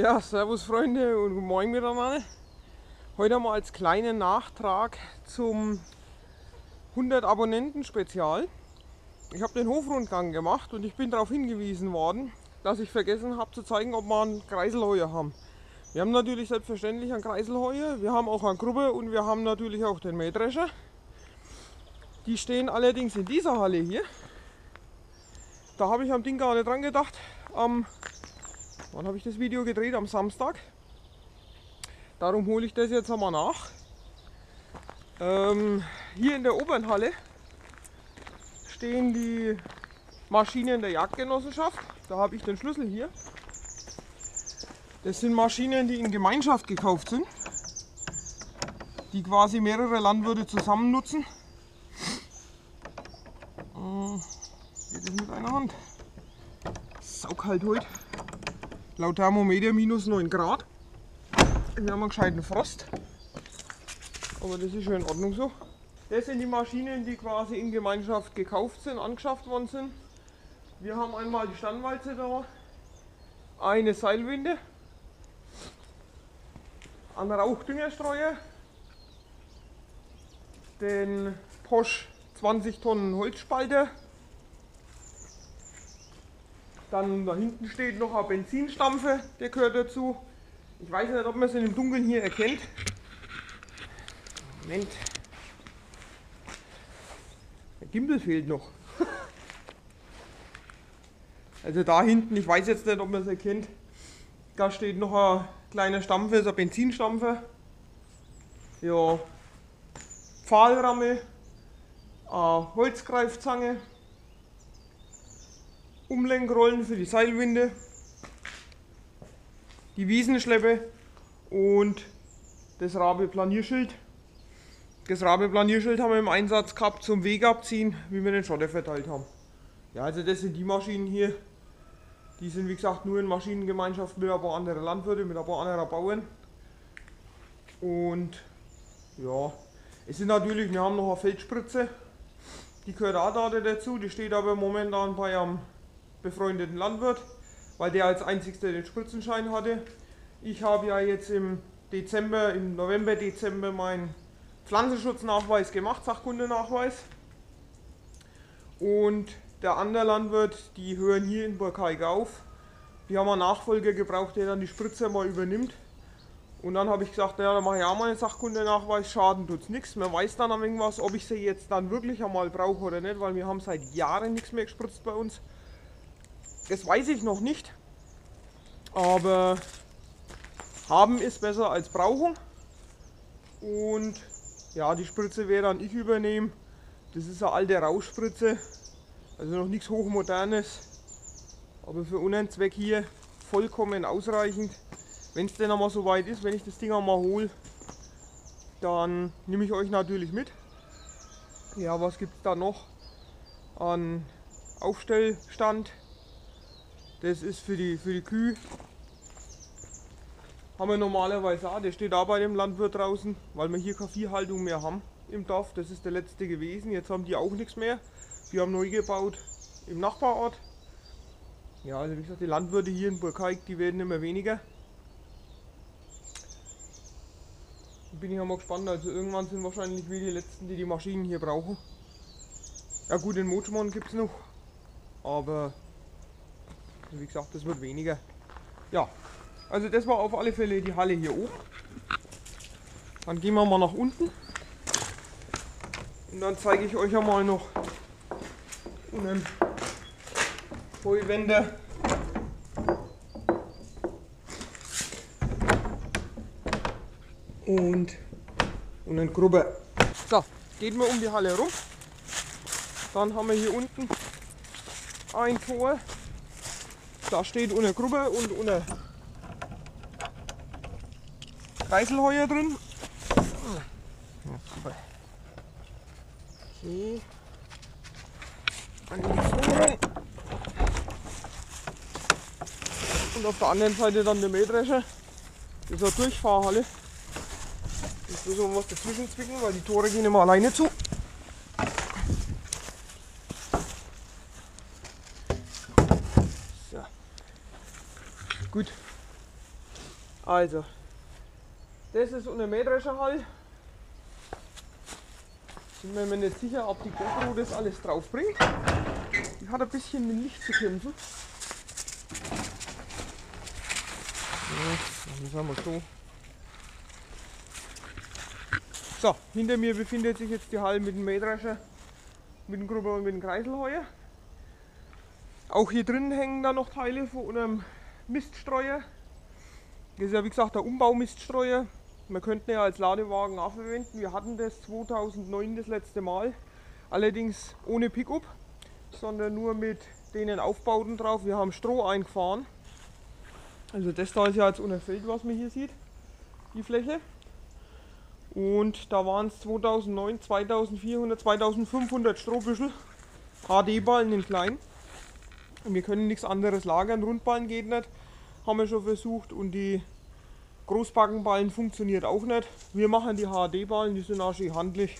Ja, servus Freunde und guten Morgen miteinander. Heute mal als kleinen Nachtrag zum 100 Abonnenten Spezial. Ich habe den Hofrundgang gemacht und ich bin darauf hingewiesen worden, dass ich vergessen habe zu zeigen, ob wir einen Kreiselheuer haben. Wir haben natürlich selbstverständlich einen Kreiselheuer, wir haben auch einen Grubbe und wir haben natürlich auch den Mähdrescher. Die stehen allerdings in dieser Halle hier. Da habe ich am Ding gar nicht dran gedacht. Wann habe ich das Video gedreht? Am Samstag. Darum hole ich das jetzt einmal nach. Hier in der oberen Halle stehen die Maschinen der Jagdgenossenschaft. Da habe ich den Schlüssel hier. Das sind Maschinen, die in Gemeinschaft gekauft sind, die quasi mehrere Landwirte zusammen nutzen. Geht das mit einer Hand? Saukalt heute. Laut Thermometer -9 Grad. Wir haben einen gescheiten Frost. Aber das ist schon in Ordnung so. Das sind die Maschinen, die quasi in Gemeinschaft gekauft sind, angeschafft worden sind. Wir haben einmal die Standwalze da, eine Seilwinde, einen Rauchdüngerstreuer, den Posch 20 Tonnen Holzspalter. Dann da hinten steht noch ein Benzinstampfe, der gehört dazu. Ich weiß nicht, ob man es in dem Dunkeln hier erkennt. Moment. Der Gimbel fehlt noch. Also da hinten, ich weiß jetzt nicht, ob man es erkennt. Da steht noch ein kleiner Stampfer, ist ein Benzinstampfer. Ja, Pfahlramme, eine Holzgreifzange. Umlenkrollen für die Seilwinde, die Wiesenschleppe und das Rabeplanierschild. Das Rabeplanierschild haben wir im Einsatz gehabt zum Weg abziehen, wie wir den Schotter verteilt haben. Ja, also das sind die Maschinen hier. Die sind wie gesagt nur in Maschinengemeinschaft mit ein paar anderen Landwirten, mit ein paar anderen Bauern. Und ja, es sind natürlich, wir haben noch eine Feldspritze. Die gehört auch dazu, die steht aber momentan bei einem befreundeten Landwirt, weil der als einzigster den Spritzenschein hatte. Ich habe ja jetzt im November, Dezember meinen Pflanzenschutznachweis gemacht, Sachkundenachweis. Und der andere Landwirt, die hören hier in Burkaig auf. Die haben einen Nachfolger gebraucht, der dann die Spritze mal übernimmt. Und dann habe ich gesagt, naja, dann mache ich auch mal einen Sachkundenachweis, Schaden tut's nichts. Man weiß dann an irgendwas, ob ich sie jetzt dann wirklich einmal brauche oder nicht, weil wir haben seit Jahren nichts mehr gespritzt bei uns. Das weiß ich noch nicht, aber haben ist besser als brauchen. Und ja, die Spritze werde dann ich übernehmen. Das ist eine alte Rauchspritze, also noch nichts Hochmodernes, aber für unseren Zweck hier vollkommen ausreichend. Wenn es denn einmal so weit ist, wenn ich das Ding einmal hole, dann nehme ich euch natürlich mit. Ja, was gibt es da noch? An Aufstellstand. Das ist für die Kühe. Haben wir normalerweise auch, der steht da bei dem Landwirt draußen, weil wir hier keine Viehhaltung mehr haben im Dorf. Das ist der letzte gewesen, jetzt haben die auch nichts mehr. Wir haben neu gebaut im Nachbarort. Ja, also wie gesagt, die Landwirte hier in Burkaig, die werden immer weniger. Bin ich auch mal gespannt, also irgendwann sind wahrscheinlich wir die letzten, die die Maschinen hier brauchen. Ja gut, den Motschmann gibt es noch, aber wie gesagt, das wird weniger. Ja, also das war auf alle Fälle die Halle hier oben. Dann gehen wir mal nach unten und dann zeige ich euch einmal noch einen Heuwender. Und ein Grubber. So, geht mal um die Halle rum. Dann haben wir hier unten ein Tor. Da steht ohne Grubber und ohne Kreiselheuer drin. Okay. Und auf der anderen Seite dann der Mähdrescher. Das ist eine Durchfahrhalle. Jetzt müssen wir was dazwischen zwicken, weil die Tore gehen immer alleine zu. So. Gut. Also, das ist unser Mähdrescherhall. Ich bin mir nicht sicher, ob die GoPro das alles drauf bringt. Die hat ein bisschen mit Licht zu kämpfen. Ja, machen wir es so. So, hinter mir befindet sich jetzt die Halle mit dem Mähdrescher, mit dem Grubber und mit dem Kreiselheuer. Auch hier drinnen hängen da noch Teile von unserem Miststreuer. Das ist ja wie gesagt der Umbaumiststreuer. Man könnte ihn ja als Ladewagen auch verwenden. Wir hatten das 2009 das letzte Mal. Allerdings ohne Pickup, sondern nur mit denen Aufbauten drauf. Wir haben Stroh eingefahren. Also das da ist ja jetzt unser Feld, was man hier sieht, die Fläche. Und da waren es 2009 2400, 2500 Strohbüschel, HD-Ballen in klein. Und wir können nichts anderes lagern. Rundballen geht nicht, haben wir schon versucht, und die Großbackenballen funktioniert auch nicht. Wir machen die HD-Ballen, die sind auch schön handlich.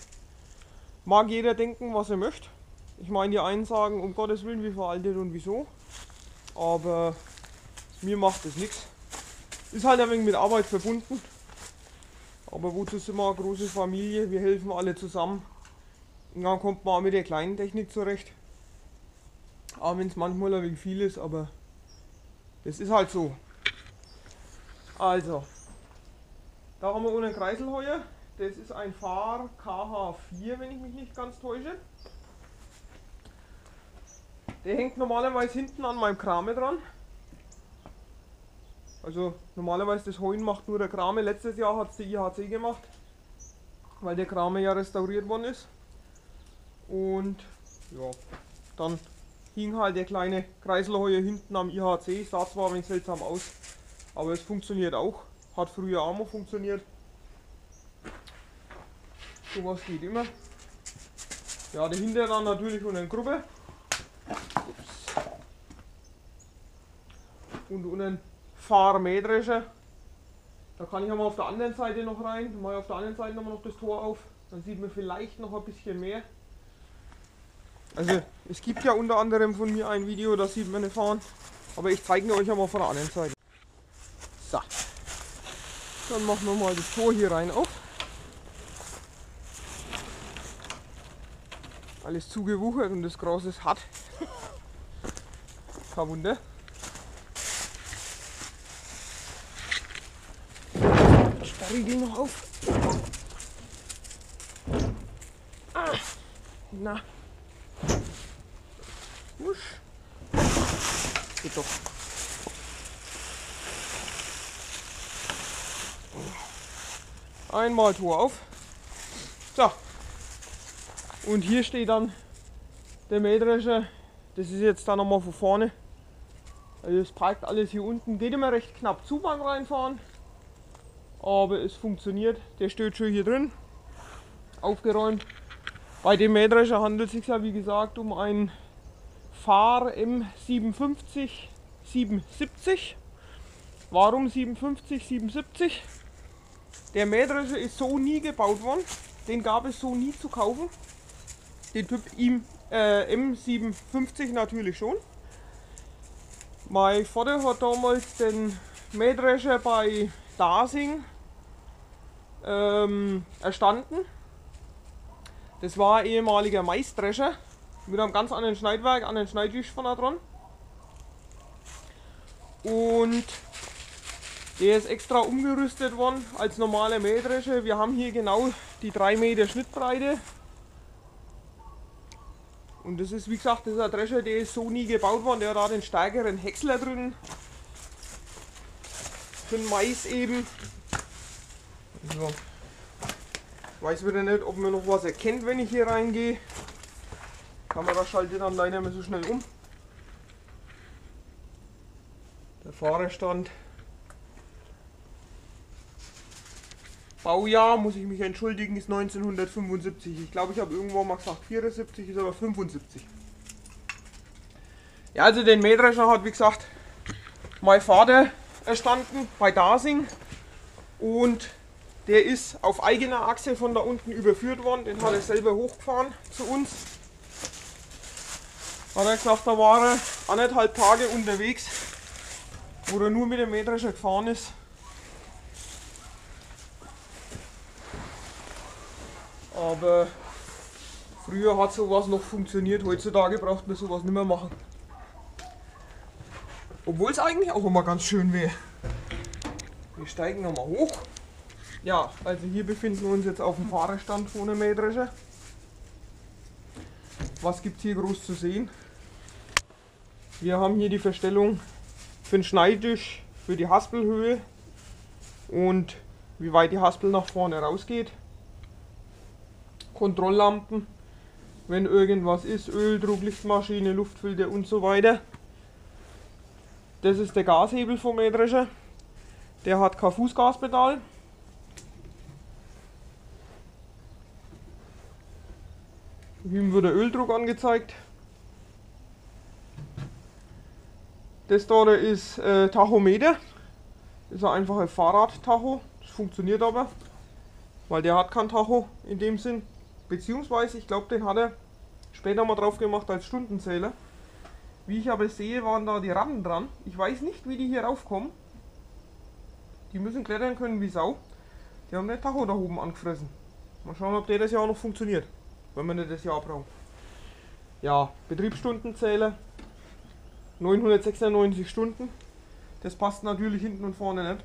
Mag jeder denken, was er möchte. Ich meine, die einen sagen, um Gottes Willen, wie veraltet und wieso. Aber mir macht das nichts. Ist halt ein wenig mit Arbeit verbunden. Aber wozu sind wir eine große Familie? Wir helfen alle zusammen. Und dann kommt man auch mit der kleinen Technik zurecht. Auch wenn es manchmal ein wenig viel ist, aber das ist halt so. Also, da haben wir unseren Kreiselheuer, das ist ein Fahr KH4, wenn ich mich nicht ganz täusche. Der hängt normalerweise hinten an meinem Krame dran. Also normalerweise das Heuen macht nur der Krame, letztes Jahr hat es die IHC gemacht, weil der Krame ja restauriert worden ist. Und ja, dann hing halt der kleine Kreiselheuer hinten am IHC, sah zwar ein wenig seltsam aus. Aber es funktioniert auch, hat früher auch mal funktioniert. Sowas geht immer. Ja, dahinter dann natürlich unseren Grubbe. Ups. Und unseren Fahrmähdrescher. Da kann ich einmal auf der anderen Seite noch rein. Dann mache ich auf der anderen Seite nochmal noch das Tor auf. Dann sieht man vielleicht noch ein bisschen mehr. Also es gibt ja unter anderem von mir ein Video, da sieht man nicht fahren. Aber ich zeige euch einmal von der anderen Seite. So. Dann machen wir mal das Tor hier rein auf. Alles zugewuchert und das Gras ist hart. Kein Wunder. Sparriegel noch auf. Ah, na. Wusch. Geht doch. Einmal Tor auf. So. Und hier steht dann der Mähdrescher. Das ist jetzt da nochmal von vorne. Also es parkt alles hier unten. Geht immer recht knapp zu beim Reinfahren. Aber es funktioniert. Der steht schön hier drin. Aufgeräumt. Bei dem Mähdrescher handelt es sich ja wie gesagt um einen Fahr M57 77. Warum 57 77? Der Mähdrescher ist so nie gebaut worden, den gab es so nie zu kaufen. Den Typ M57 natürlich schon. Mein Vater hat damals den Mähdrescher bei Dasing erstanden. Das war ein ehemaliger Maisdrescher mit einem ganz anderen Schneidwerk, an den Schneidtisch von da dran. Und der ist extra umgerüstet worden als normale Mähdrescher. Wir haben hier genau die 3 Meter Schnittbreite. Und das ist, wie gesagt, das ist ein Drescher, der ist so nie gebaut worden. Der hat auch den stärkeren Häcksler drin. Für den Mais eben. So. Ich weiß wieder nicht, ob man noch was erkennt, wenn ich hier reingehe. Die Kamera schaltet dann leider nicht so schnell um. Der Fahrerstand. Baujahr, muss ich mich entschuldigen, ist 1975. Ich glaube, ich habe irgendwo mal gesagt 74, ist aber 75. Ja, also den Mähdrescher hat, wie gesagt, mein Vater erstanden bei Dasing. Und der ist auf eigener Achse von da unten überführt worden. Den hat er selber hochgefahren zu uns. Hat er gesagt, da war er 1,5 Tage unterwegs, wo er nur mit dem Mähdrescher gefahren ist. Aber früher hat sowas noch funktioniert, heutzutage braucht man sowas nicht mehr machen. Obwohl es eigentlich auch immer ganz schön wäre. Wir steigen nochmal hoch. Ja, also hier befinden wir uns jetzt auf dem Fahrerstand von der Mähdrescher. Was gibt es hier groß zu sehen? Wir haben hier die Verstellung für den Schneidtisch, für die Haspelhöhe und wie weit die Haspel nach vorne rausgeht. Kontrolllampen, wenn irgendwas ist, Öldruck, Lichtmaschine, Luftfilter und so weiter. Das ist der Gashebel vom Mähdrescher. Der hat kein Fußgaspedal. Hier wird der Öldruck angezeigt. Das da ist Tachometer. Das ist einfach ein Fahrradtacho. Das funktioniert aber, weil der hat kein Tacho in dem Sinn. Beziehungsweise, ich glaube, den hat er später mal drauf gemacht als Stundenzähler. Wie ich aber sehe, waren da die Ratten dran. Ich weiß nicht, wie die hier raufkommen. Die müssen klettern können wie Sau. Die haben den Tacho da oben angefressen. Mal schauen, ob der das Jahr noch funktioniert, wenn wir nicht das Jahr brauchen. Ja, Betriebsstundenzähler. 996 Stunden. Das passt natürlich hinten und vorne nicht.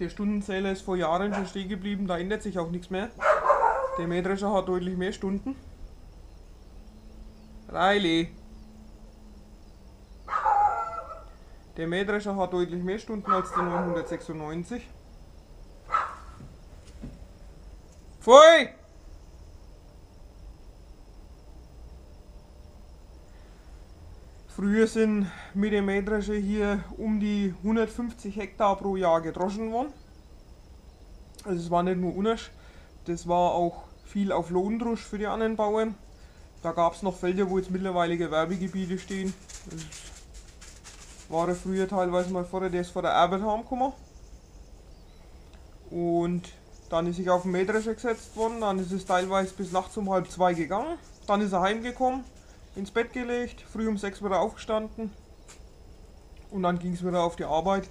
Der Stundenzähler ist vor Jahren schon stehen geblieben, da ändert sich auch nichts mehr. Der Mähdrescher hat deutlich mehr Stunden. Riley. Der Mähdrescher hat deutlich mehr Stunden als die 996. Pfui! Früher sind mit dem Mähdrescher hier um die 150 Hektar pro Jahr gedroschen worden. Also es war nicht nur Unersch, das war auch viel auf Lohndrusch für die anderen Bauern. Da gab es noch Felder, wo jetzt mittlerweile Gewerbegebiete stehen. Das war früher teilweise mal vorher, der ist vor der Arbeit heimgekommen. Und dann ist ich auf den Mähdrescher gesetzt worden, dann ist es teilweise bis nachts um 1:30 gegangen. Dann ist er heimgekommen, ins Bett gelegt, früh um 6 wieder aufgestanden und dann ging es wieder auf die Arbeit.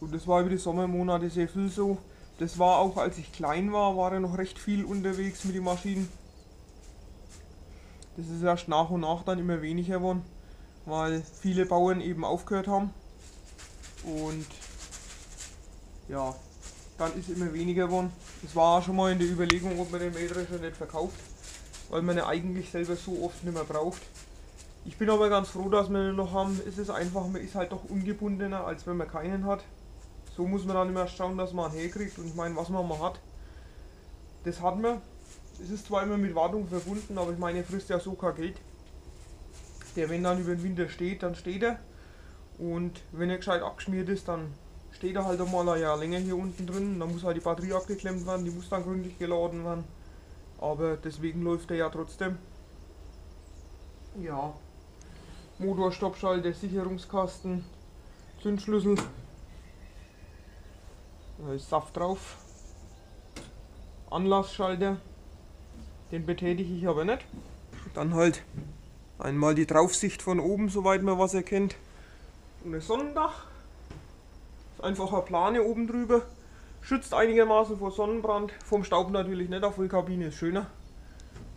Und das war über die Sommermonate sehr viel so. Das war auch, als ich klein war, war er noch recht viel unterwegs mit den Maschinen. Das ist erst nach und nach dann immer weniger geworden, weil viele Bauern eben aufgehört haben. Und ja, dann ist immer weniger geworden. Es war schon mal in der Überlegung, ob man den Mähdrescher nicht verkauft, weil man ihn eigentlich selber so oft nicht mehr braucht. Ich bin aber ganz froh, dass wir ihn noch haben. Es ist einfach, man ist halt doch ungebundener, als wenn man keinen hat. So muss man dann immer schauen, dass man ihn herkriegt. Und ich meine, was man mal hat, das hat man. Es ist zwar immer mit Wartung verbunden, aber ich meine, er frisst ja so kein Geld. Der, wenn dann über den Winter steht, dann steht er. Und wenn er gescheit abgeschmiert ist, dann steht er halt auch mal ein Jahr länger hier unten drin. Dann muss halt die Batterie abgeklemmt werden, die muss dann gründlich geladen werden. Aber deswegen läuft er ja trotzdem. Ja, Motorstoppschalter, Sicherungskasten, Zündschlüssel. Da ist Saft drauf. Anlassschalter, den betätige ich aber nicht. Dann halt einmal die Draufsicht von oben, soweit man was erkennt. Und das Sonnendach. Das ist einfach eine Plane oben drüber. Schützt einigermaßen vor Sonnenbrand, vom Staub natürlich nicht, auf der Kabine ist schöner.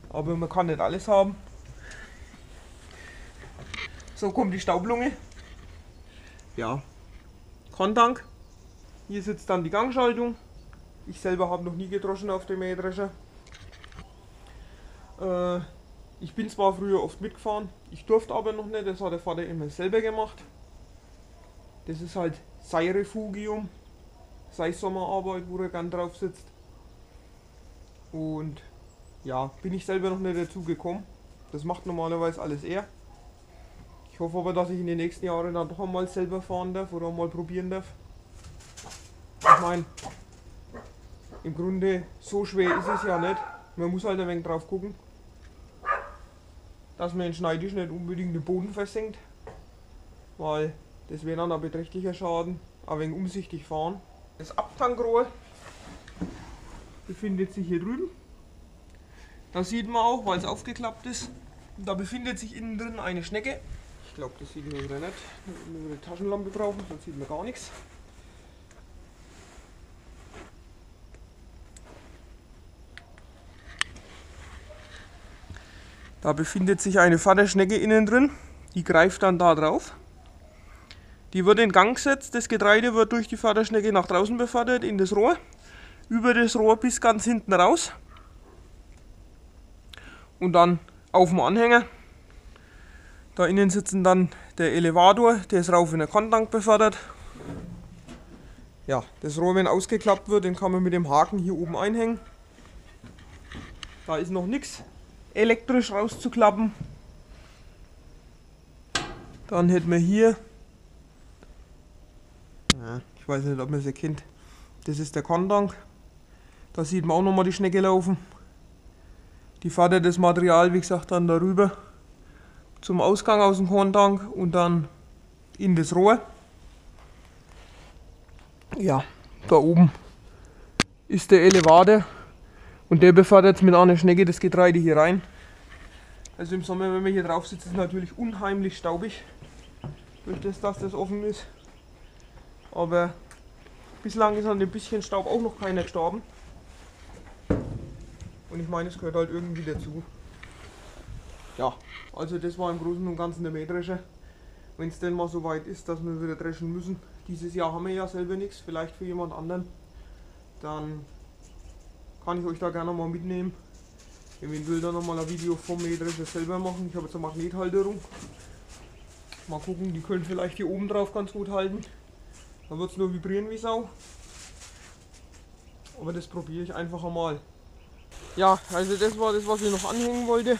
Aber man kann nicht alles haben. So kommt die Staublunge. Ja, Korntank. Hier sitzt dann die Gangschaltung. Ich selber habe noch nie gedroschen auf dem Mähdrescher. Ich bin zwar früher oft mitgefahren, ich durfte aber noch nicht, das hat der Vater immer selber gemacht. Das ist halt sein Refugium. Sei Sommerarbeit, wo er gern drauf sitzt. Und ja, bin ich selber noch nicht dazu gekommen. Das macht normalerweise alles er. Ich hoffe aber, dass ich in den nächsten Jahren dann doch einmal selber fahren darf oder mal probieren darf. Ich meine, im Grunde so schwer ist es ja nicht. Man muss halt ein wenig drauf gucken, dass man den Schneidtisch nicht unbedingt den Boden versenkt, weil das wäre dann ein beträchtlicher Schaden. Aber wegen umsichtig fahren. Das Abtankrohr befindet sich hier drüben. Das sieht man auch, weil es aufgeklappt ist. Da befindet sich innen drin eine Schnecke. Ich glaube, das sieht man wieder nicht. Wenn wir eine Taschenlampe brauchen, sonst sieht man gar nichts. Da befindet sich eine Förderschnecke innen drin, die greift dann da drauf. Die wird in Gang gesetzt, das Getreide wird durch die Förderschnecke nach draußen befördert, in das Rohr, über das Rohr bis ganz hinten raus und dann auf dem Anhänger. Da innen sitzen dann der Elevator, der ist rauf in den Korntank befördert. Ja, das Rohr, wenn ausgeklappt wird, den kann man mit dem Haken hier oben einhängen. Da ist noch nichts elektrisch rauszuklappen. Dann hätten wir hier, ja, ich weiß nicht, ob man es erkennt, das ist der Korntank. Da sieht man auch nochmal die Schnecke laufen. Die fördert das Material, wie gesagt, dann darüber zum Ausgang aus dem Korntank und dann in das Rohr. Ja, da oben ist der Elevator und der befördert mit einer Schnecke das Getreide hier rein. Also im Sommer, wenn man hier drauf sitzt, ist es natürlich unheimlich staubig, durch das, dass das offen ist. Aber bislang ist an dem bisschen Staub auch noch keiner gestorben. Und ich meine, es gehört halt irgendwie dazu. Ja, also das war im Großen und Ganzen der Mähdrescher. Wenn es denn mal so weit ist, dass wir wieder dreschen müssen, dieses Jahr haben wir ja selber nichts, vielleicht für jemand anderen, dann kann ich euch da gerne mal mitnehmen. Ich will da nochmal ein Video vom Mähdrescher selber machen. Ich habe jetzt eine Magnethalterung. Mal gucken, die können vielleicht hier oben drauf ganz gut halten. Dann wird es nur vibrieren wie Sau. Aber das probiere ich einfach einmal. Ja, also das war das, was ich noch anhängen wollte.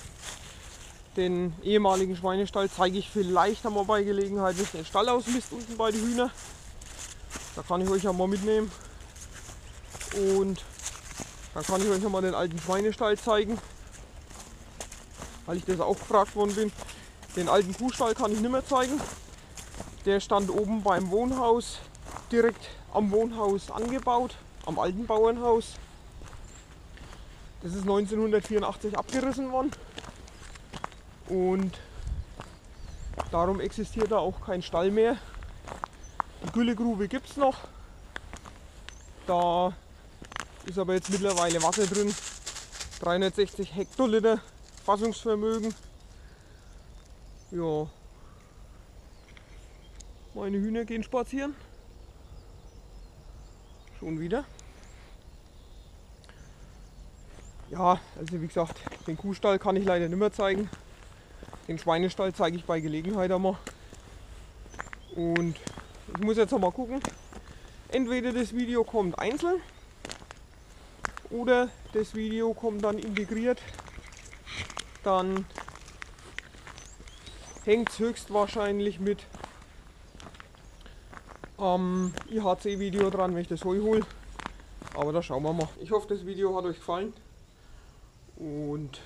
Den ehemaligen Schweinestall zeige ich vielleicht einmal bei Gelegenheit, wie es den Stall ausmisst unten bei den Hühnern. Da kann ich euch ja mal mitnehmen. Und dann kann ich euch nochmal den alten Schweinestall zeigen, weil ich das auch gefragt worden bin. Den alten Kuhstall kann ich nicht mehr zeigen. Der stand oben beim Wohnhaus, direkt am Wohnhaus angebaut, am alten Bauernhaus. Das ist 1984 abgerissen worden. Und darum existiert da auch kein Stall mehr. Die Güllegrube gibt es noch. Da ist aber jetzt mittlerweile Wasser drin. 360 Hektoliter Fassungsvermögen. Ja. Meine Hühner gehen spazieren. Schon wieder. Ja, also wie gesagt, den Kuhstall kann ich leider nicht mehr zeigen. Den Schweinestall zeige ich bei Gelegenheit einmal. Und ich muss jetzt einmal gucken. Entweder das Video kommt einzeln oder das Video kommt dann integriert. Dann hängt es höchstwahrscheinlich mit am IHC-Video dran, wenn ich das Heu hole. Aber da schauen wir mal. Ich hoffe, das Video hat euch gefallen. Und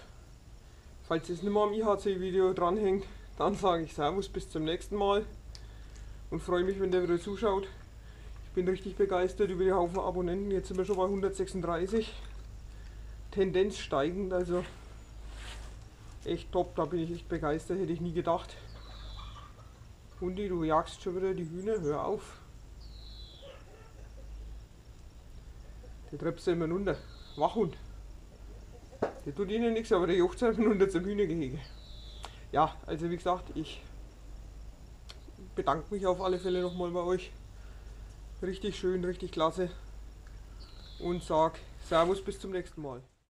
falls es nicht mehr am IHC-Video dranhängt, dann sage ich Servus, bis zum nächsten Mal und freue mich, wenn ihr wieder zuschaut. Ich bin richtig begeistert über die Haufen Abonnenten, jetzt sind wir schon bei 136, Tendenz steigend, also echt top, da bin ich echt begeistert, hätte ich nie gedacht. Hundi, du jagst schon wieder die Hühner, hör auf. Die Treppe sind immer runter, Wachhund. Der tut ihnen nichts, aber der juckt sich unter zum Hühnergehege. Ja, also wie gesagt, ich bedanke mich auf alle Fälle nochmal bei euch. Richtig schön, richtig klasse. Und sag Servus, bis zum nächsten Mal.